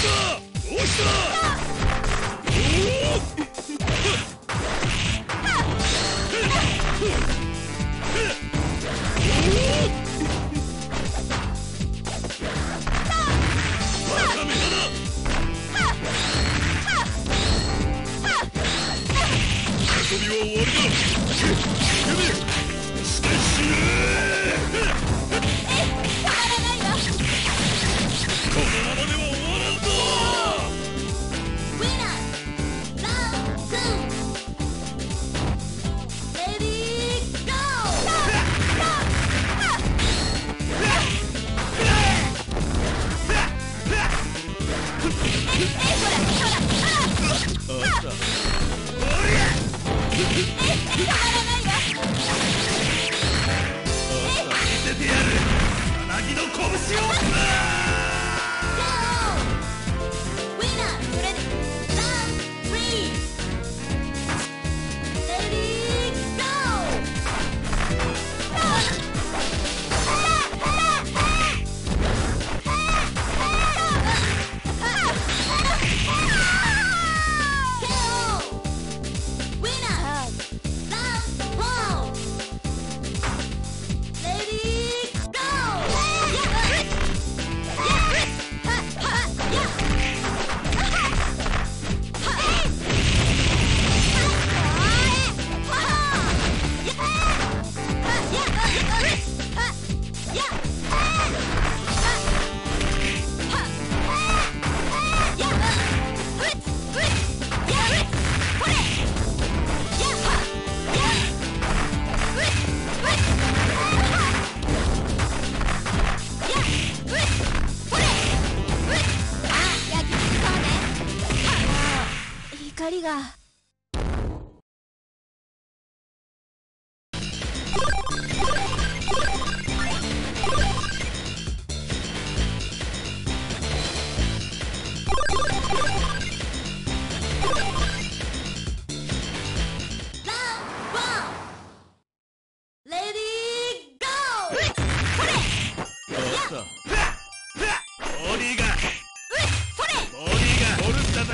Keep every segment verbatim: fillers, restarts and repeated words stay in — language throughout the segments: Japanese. ボディーがボディーがボルスだぜ。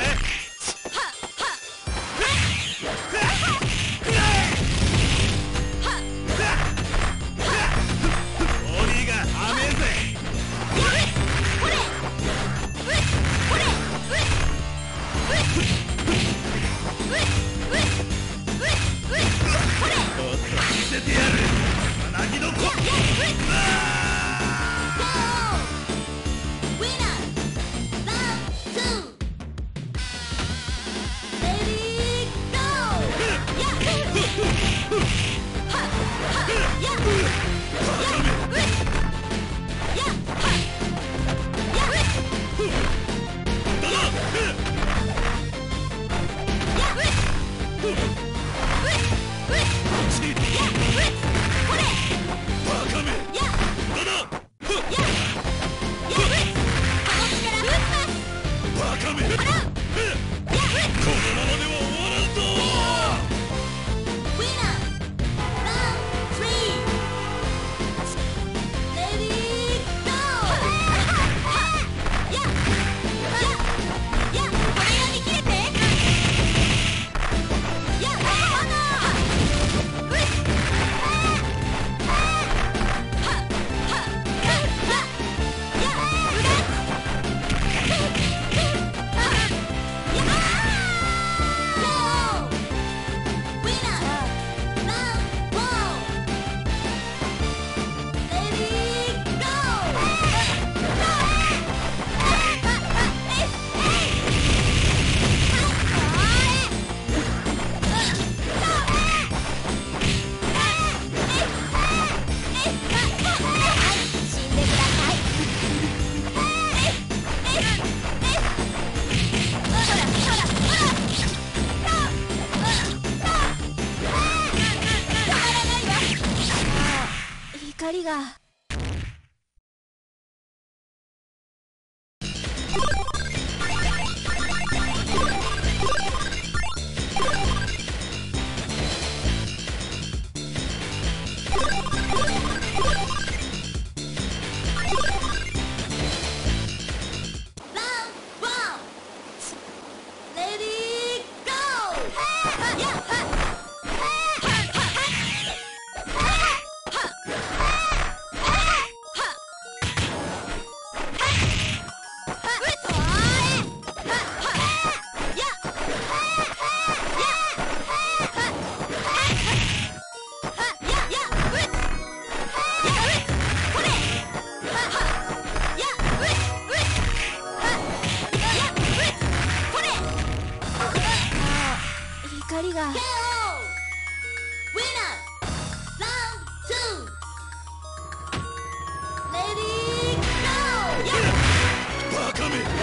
は ケーオー ウィナーラウンドツーレディーゴーバカめ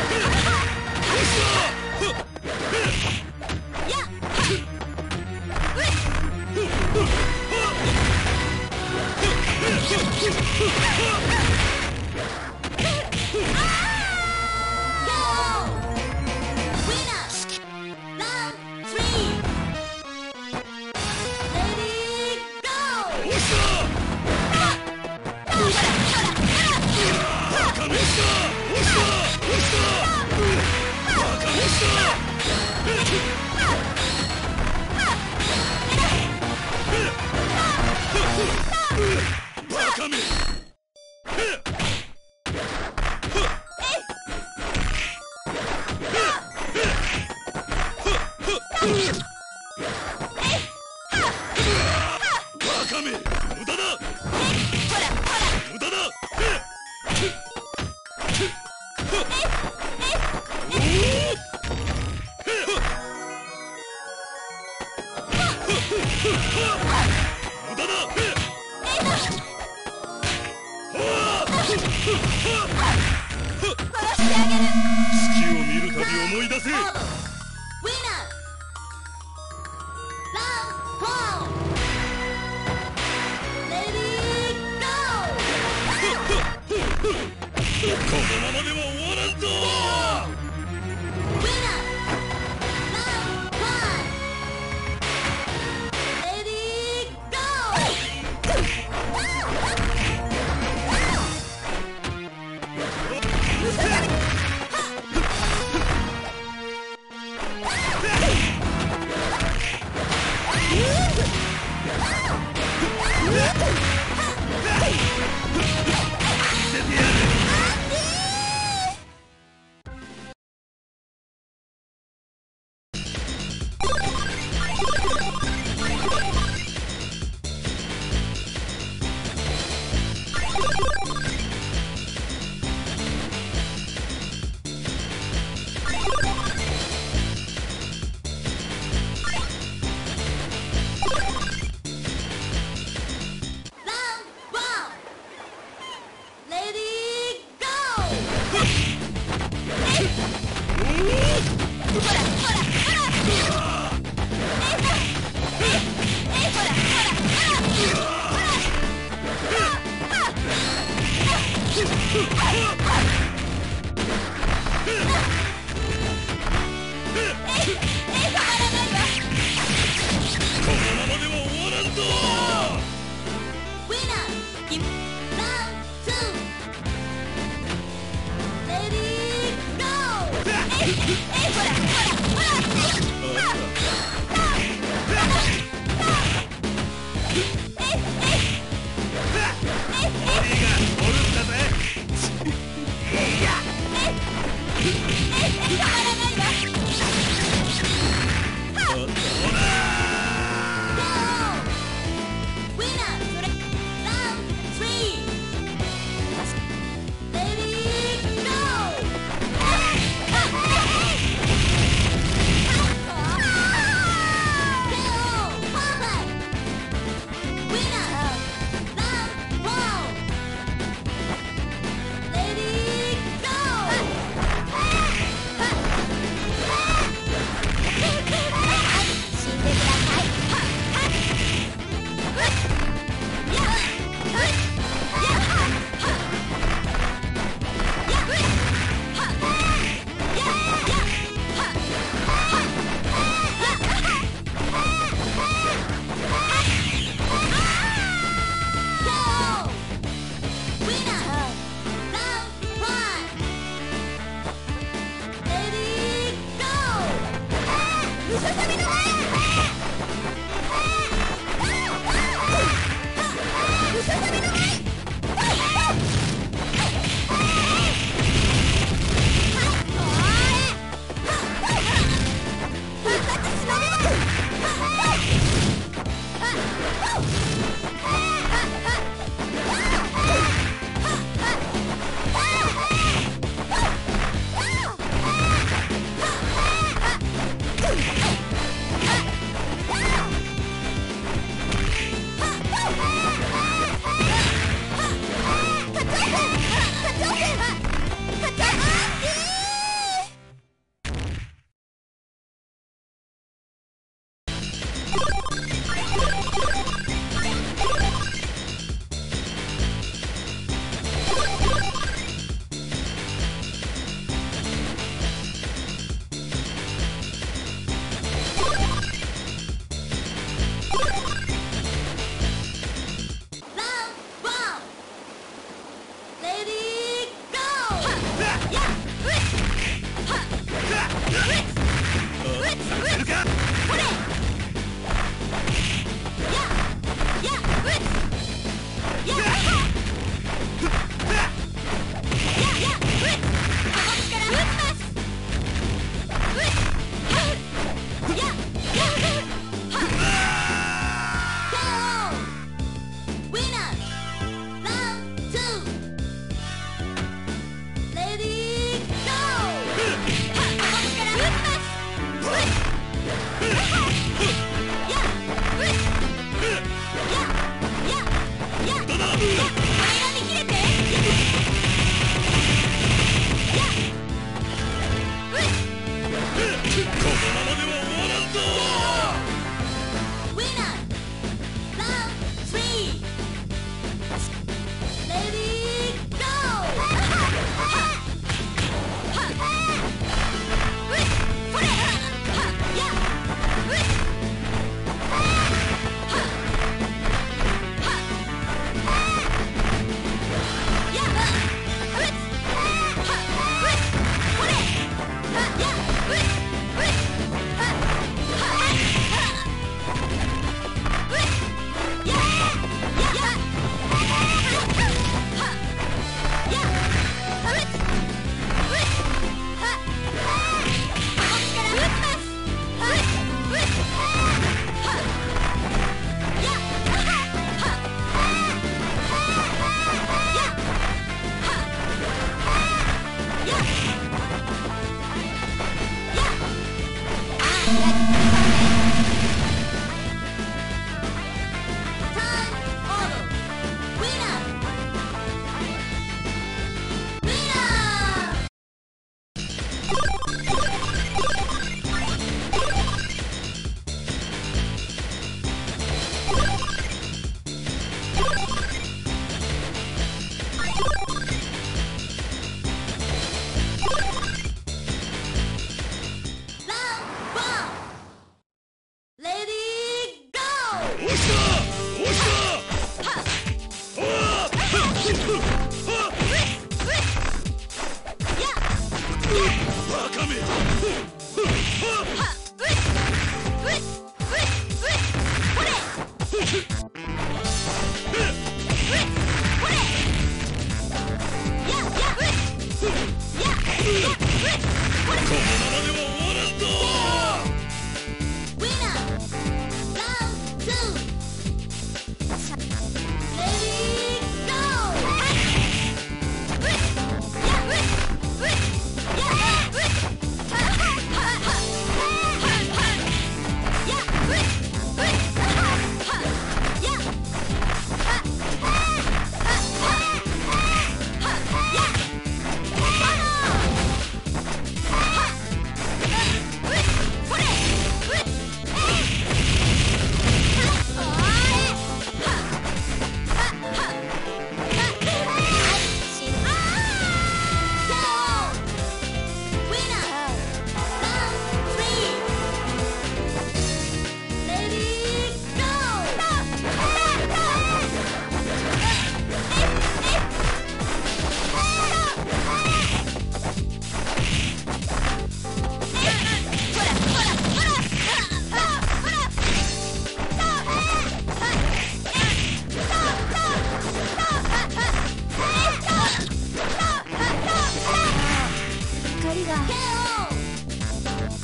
リが ケーオー ウ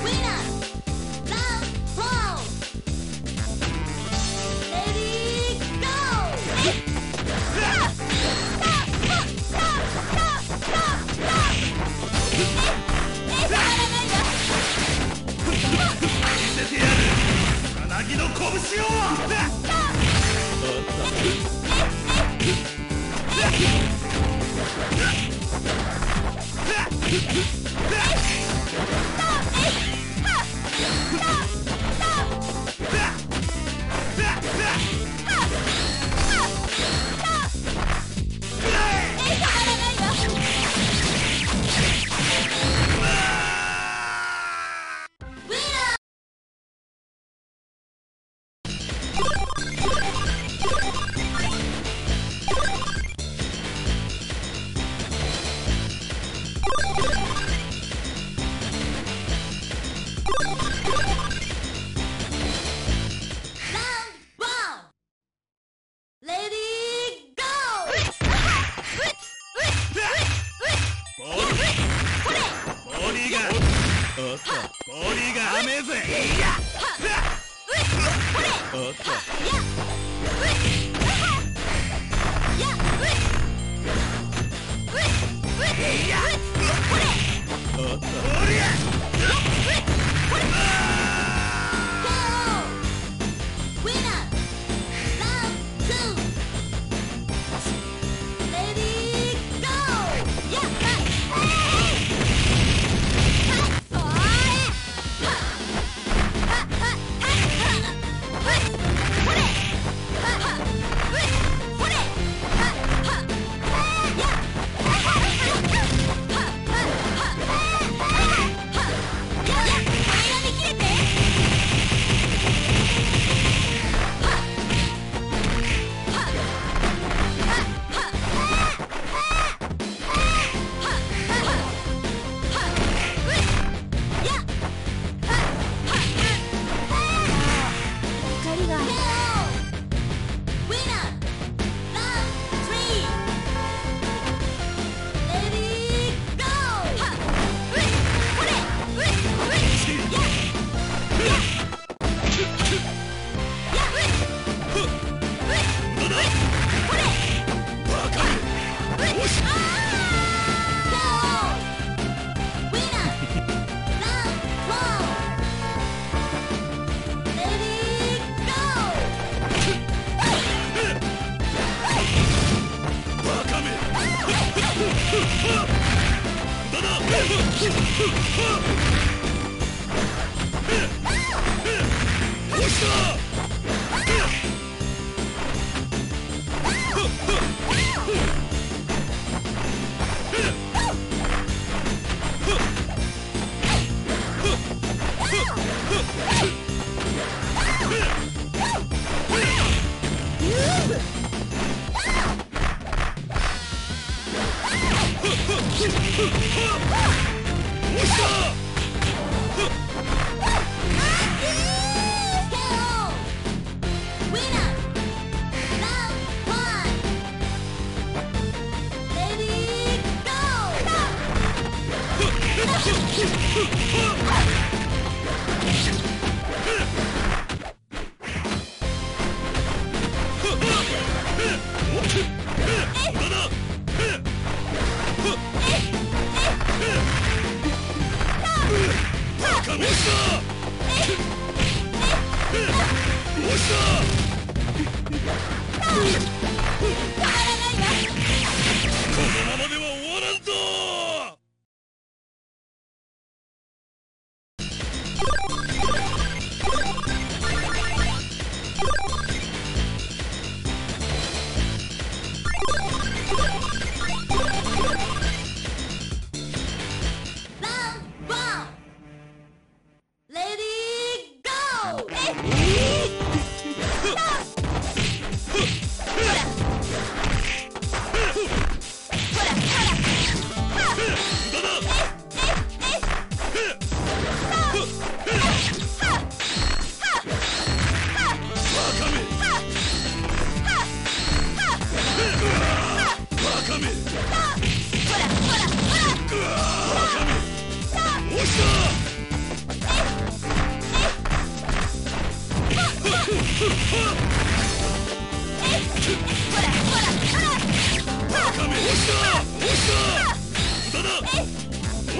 ィナーしよ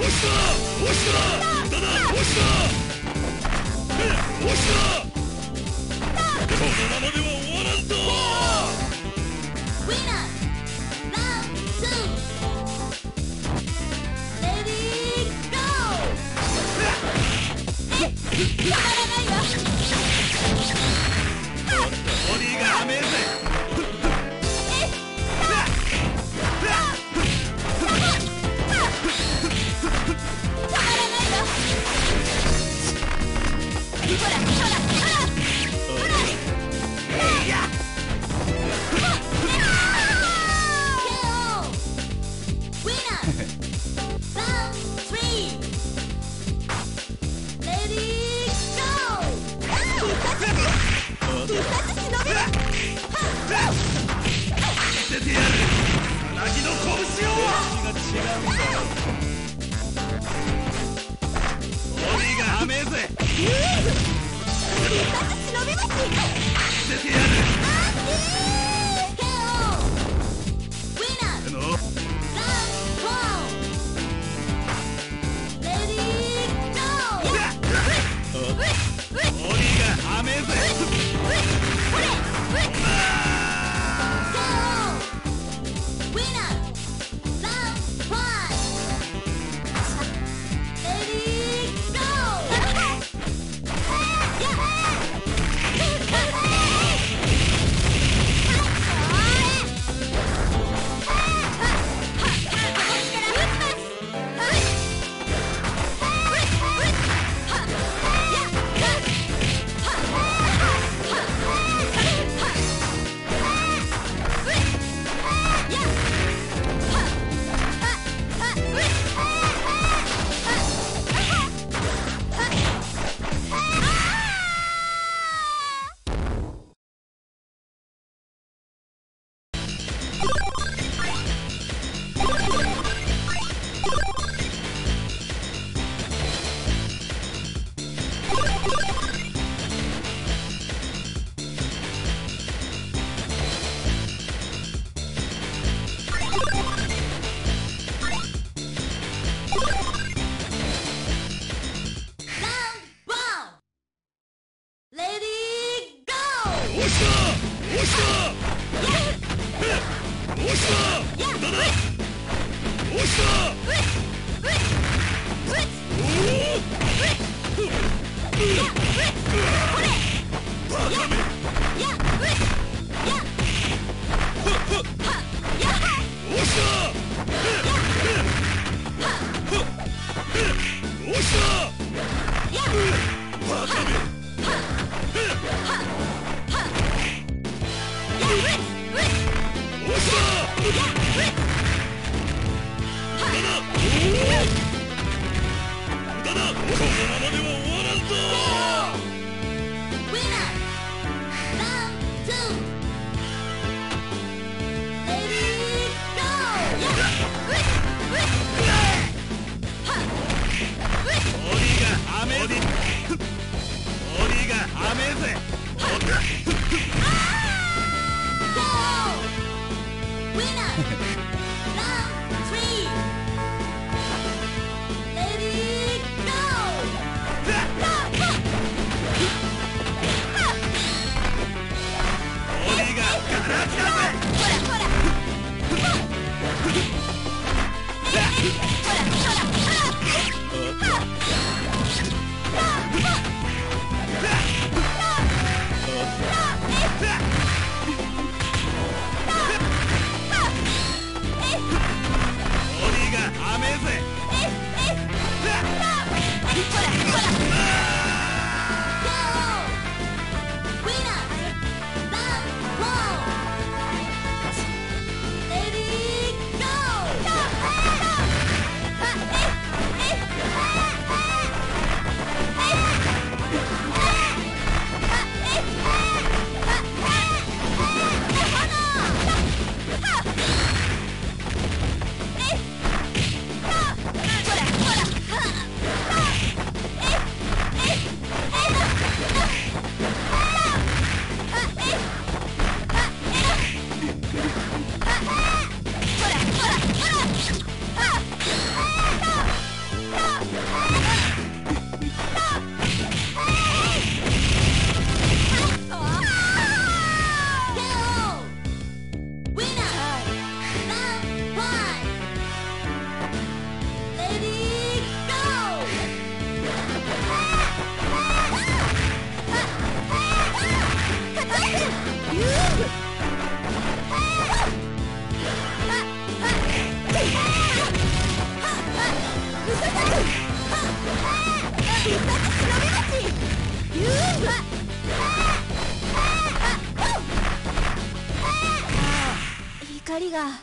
ホリーがはめるぜ。光が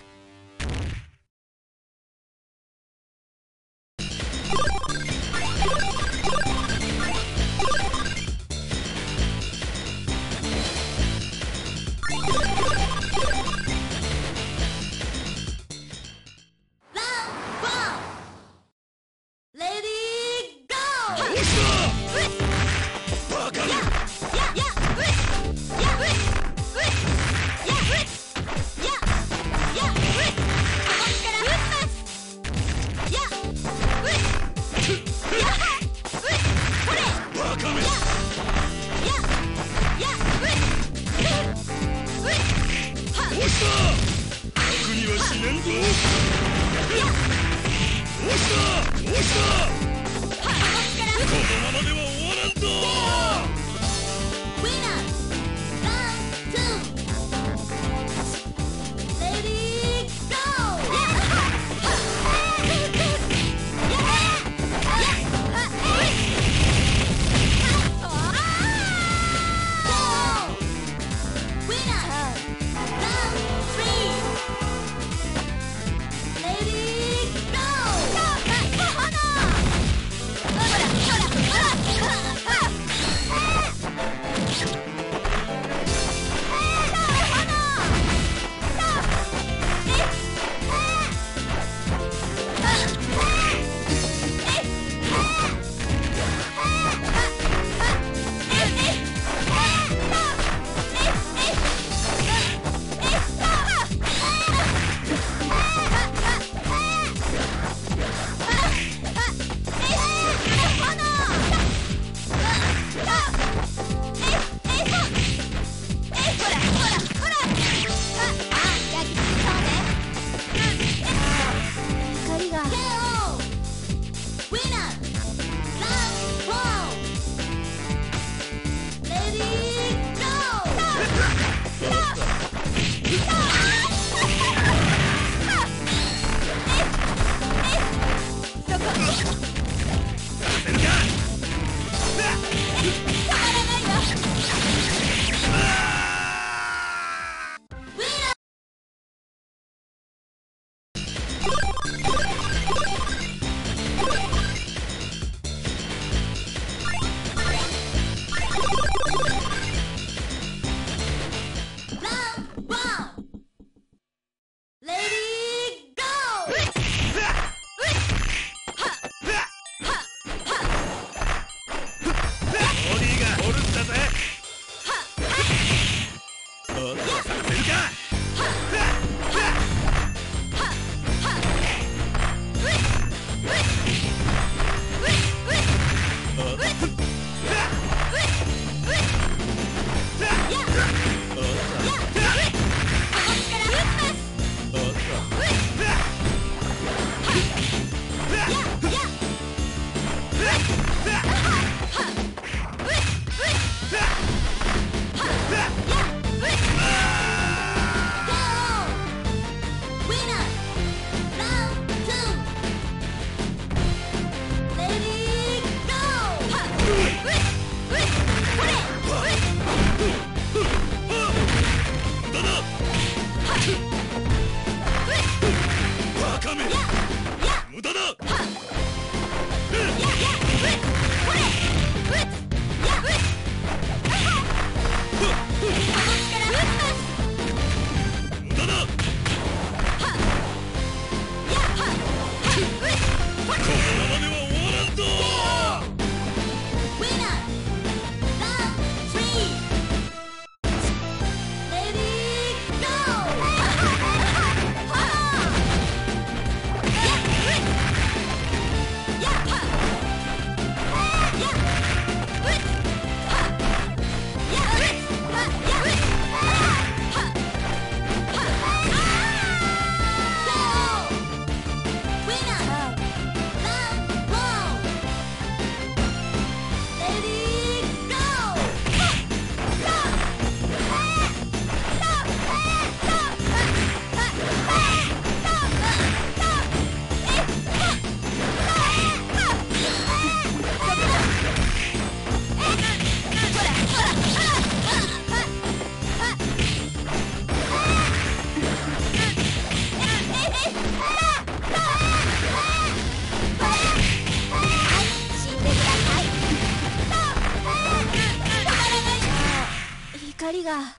が。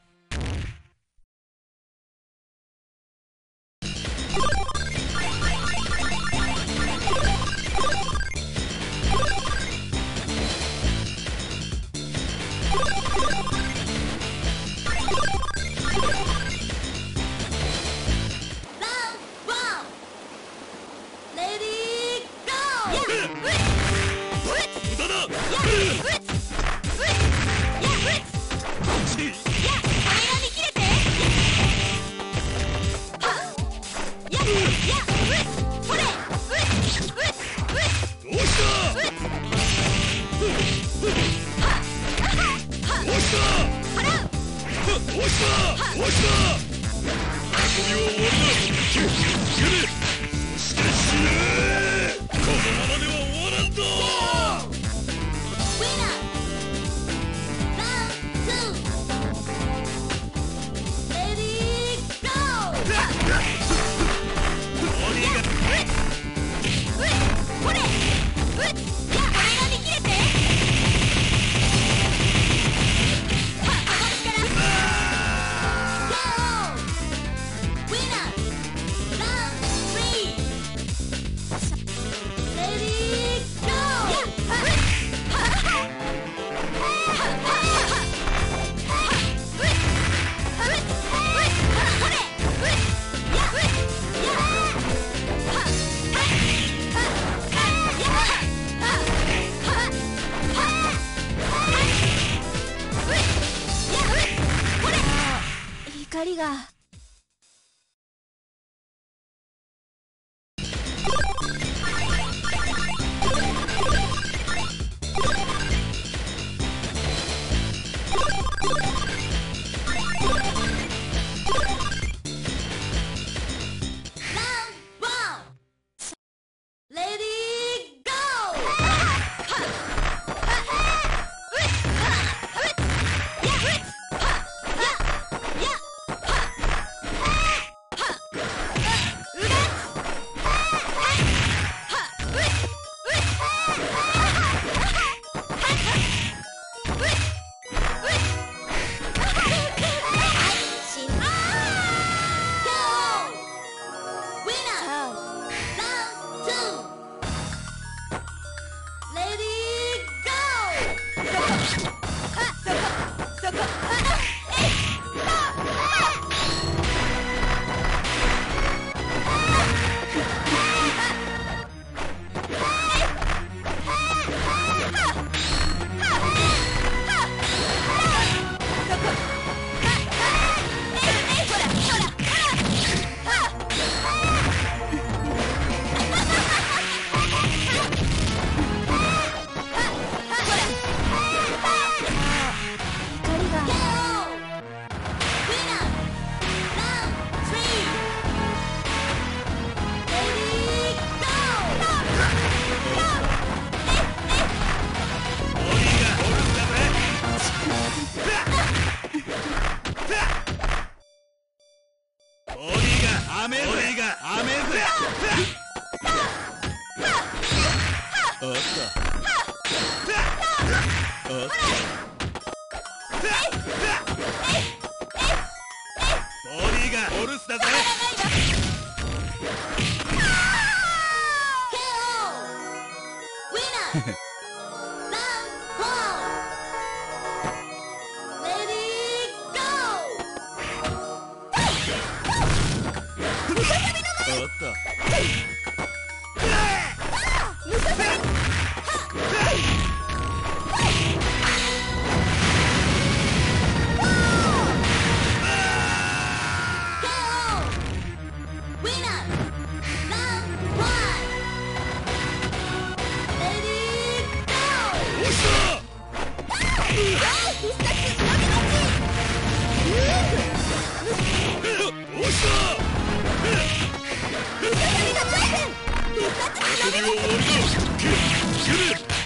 光が。Get it!